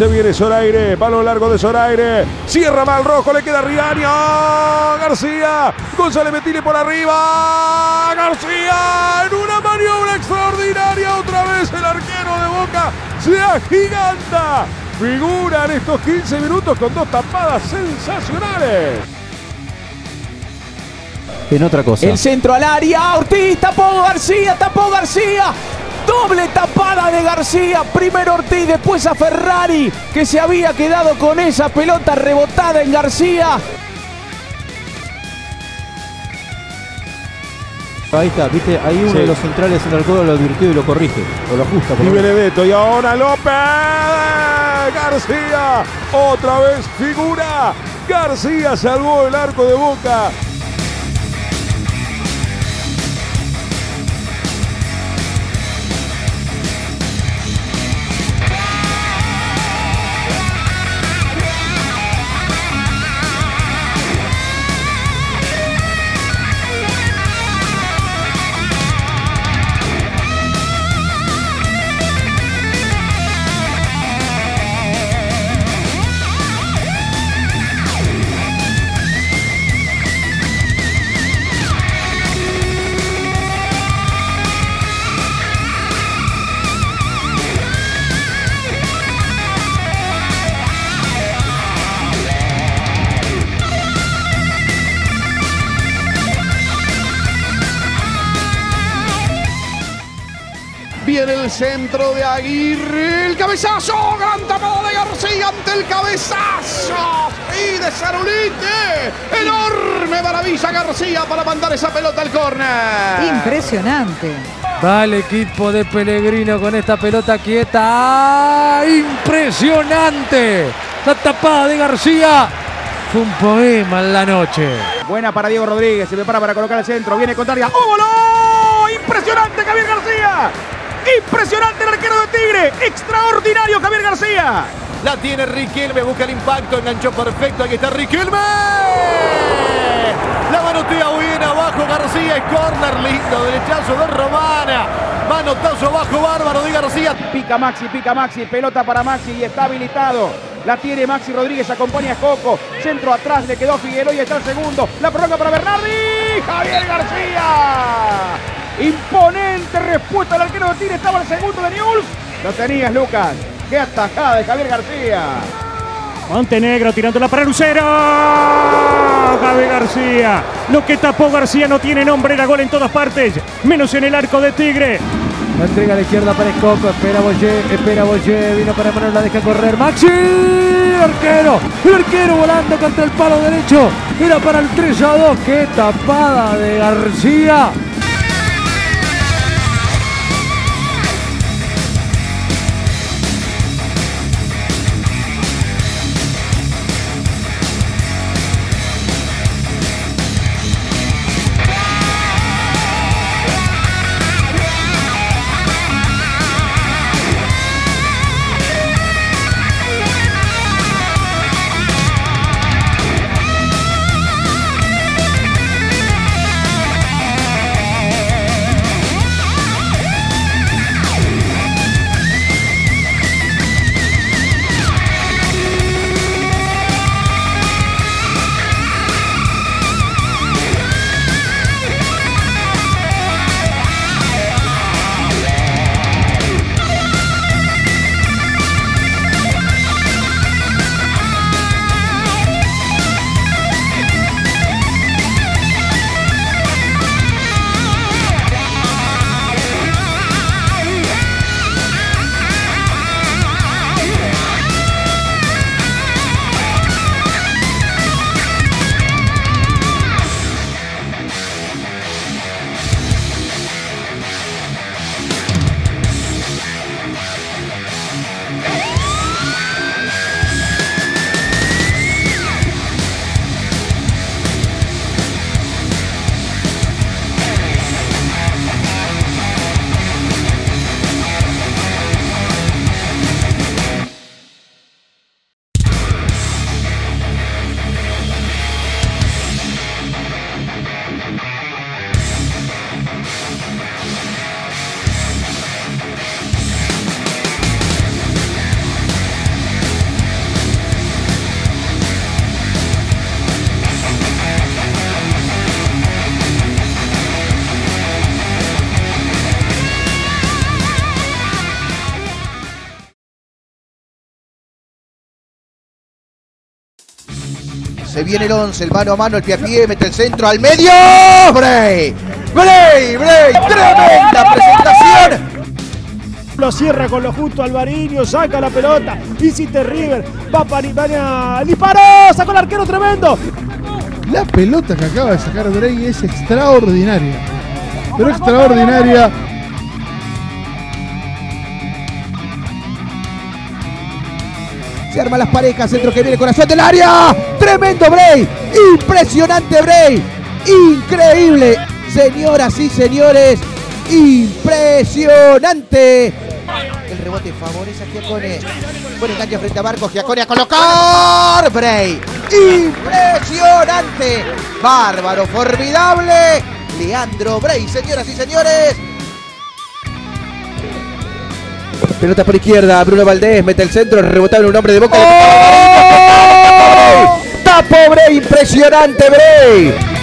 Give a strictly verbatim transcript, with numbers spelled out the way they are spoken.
Se viene Zoraire, palo largo de Zoraire. Cierra mal Rojo, le queda Riaño. García, González Metile por arriba. García, en una maniobra extraordinaria. Otra vez el arquero de Boca se agiganta. Figuran estos quince minutos con dos tapadas sensacionales. En otra cosa. El centro al área. Ortiz, tapó García, tapó García. Doble tapada de García, primero Ortiz, después a Ferrari, que se había quedado con esa pelota rebotada en García. Ahí está, viste, ahí uno sí. de los centrales en el codo lo advirtió y lo corrige, o lo ajusta. Por y Benedetto, y ahora López, García, otra vez figura, García salvó el arco de Boca. Viene el centro de Aguirre, el cabezazo, gran tapada de García ante el cabezazo y de Sarulite, enorme maravilla García para mandar esa pelota al córner. Impresionante. Va el equipo de Pellegrino con esta pelota quieta. ¡Ah! Impresionante. La tapada de García. Fue un poema en la noche. Buena para Diego Rodríguez, se prepara para colocar el centro, viene Contaglia. ¡Oh, no! Impresionante Javier García. Impresionante el arquero de Tigre, extraordinario Javier García. La tiene Riquelme, busca el impacto, enganchó perfecto, aquí está Riquelme. La manotea bien abajo García, es córner lindo, derechazo de Romana. Manotazo abajo bárbaro de García. Pica Maxi, pica Maxi, pelota para Maxi y está habilitado. La tiene Maxi Rodríguez, acompaña a Coco. Centro atrás, le quedó Figueroa y está el segundo. La prolonga para Bernardi, Javier García. Imponente respuesta al arquero de Tigre, estaba el segundo de Newell's. Lo tenías, Lucas. Qué atajada de Javier García. Montenegro tirándola para Lucero. Javier García. Lo que tapó García no tiene nombre, era gol en todas partes, menos en el arco de Tigre. La entrega a la izquierda para Escobo, espera Boyer, espera Boyer, vino para Manuel, la deja correr, Maxi, arquero, el arquero volando contra el palo derecho, era para el tres a dos, qué tapada de García. Se viene el once, el mano a mano, el pie a pie, mete el centro al medio. Brey, Brey, Brey, tremenda presentación. Lo cierra con lo justo Albariño, saca la pelota, visita River, va para Ibaña, disparó, sacó el arquero tremendo. La pelota que acaba de sacar Brey es extraordinaria, pero extraordinaria. Se arman las parejas, centro que viene, corazón del área. Tremendo Brey, impresionante Brey, increíble, señoras y señores, impresionante. El rebote favorece a Giacone. Buen enganche frente a Marcos, Giacone a colocar. Brey, impresionante, bárbaro, formidable. Leandro Brey, señoras y señores. Pelota por izquierda, Bruno Valdés, mete el centro, rebotable un hombre de Boca. ¡Oh! ¡Tapo Brey! ¡Impresionante Brey!